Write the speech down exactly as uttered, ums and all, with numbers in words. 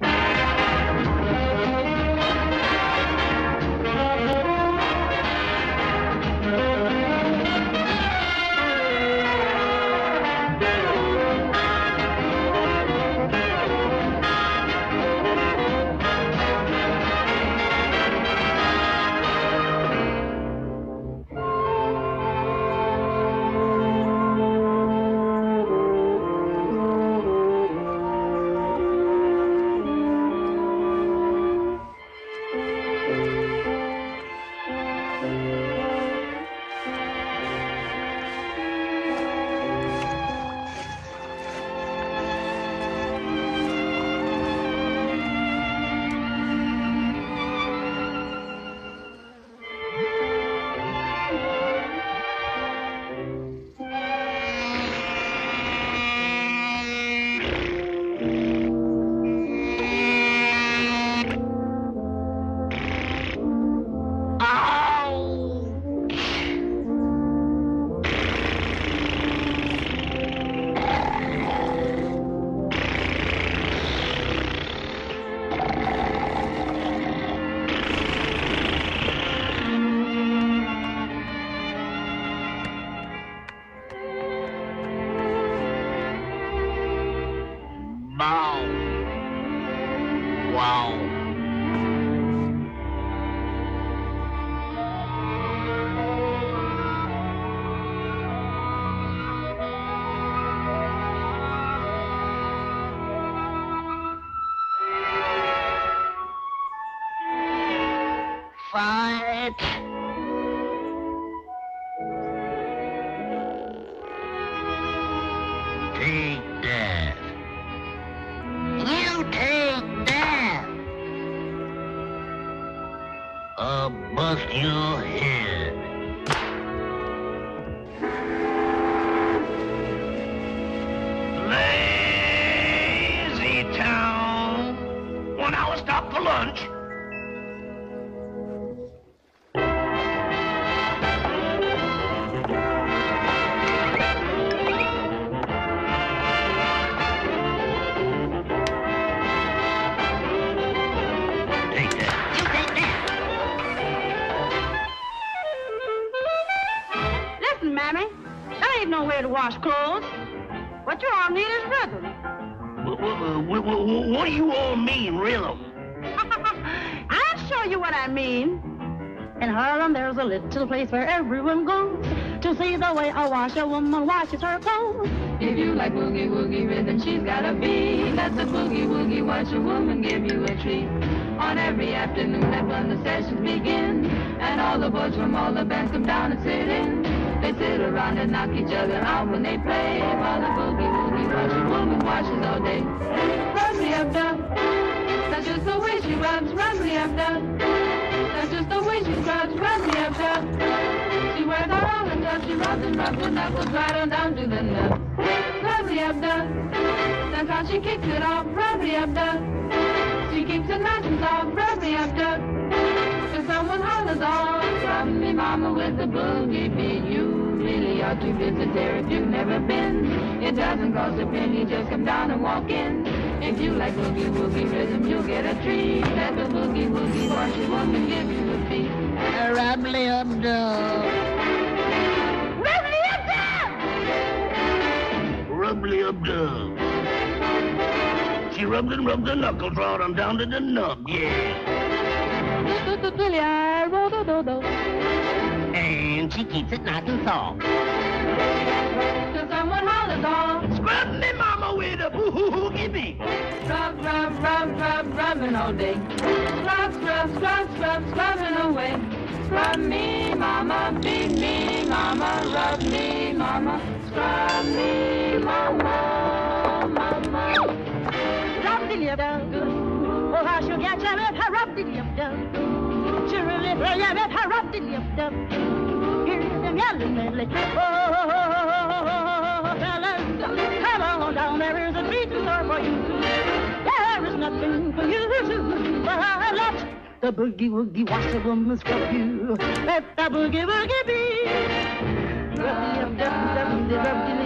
Wow. Fart. I'll bust your head. Lazy town. One hour stop for lunch. Mammy, I ain't nowhere to wash clothes. What you all need is rhythm. What, what, what, what, what do you all mean, rhythm? I'll show you what I mean. In Harlem, there's a little place where everyone goes to see the way a washerwoman washes her clothes. If you like boogie woogie rhythm, she's got a beat. Let the boogie woogie washerwoman give you a treat. On every afternoon, that's when the sessions begin, and all the boys from all the bands come down and sit in. They sit around and knock each other out when they play, while the boogie woogie washer woman washes all day. Rub me up, dub. That's just the way she rubs. Rub me up, dub. That's just the way she scrubs. Rub me up, dub. She wears her all and dub. She rubs and rubs and knuckles right on down to the nub. Rub me up, dub. That's how she kicks it off. Rub me up, dub. She keeps it nice and soft. Rub me up, dub. Till someone hollers on, "Scrub me mama with a boogie beat." You really ought to visit there if you've never been. It doesn't cost a penny, just come down and walk in. If you like boogie woogie rhythm, you'll get a treat. Let the boogie woogie washer woman give you a treat. A rubbly up dub. Rubbly up dub. Rubbly up dub. She rubbed and rubbed her knuckles right on down to the nub, yeah. And she keeps it nice and soft. Till someone hollers on, "Scrub me mama with a boogie beat." Scrub, rub, rub, rub, rubbing all day. Scrub, scrub, scrub, scrub, scrubbing away. Scrub me mama, beat me mama, rub me mama, scrub me mama, mama. Rub the lip down. Oh, how she get your lip, her rub the lip down. She really play your lip, her rub the lip down. Oh, fellas, come on down, there is a meeting there for you. There is nothing for you to do, but let the boogie woogie washerwoman scrub you. Let the boogie woogie be.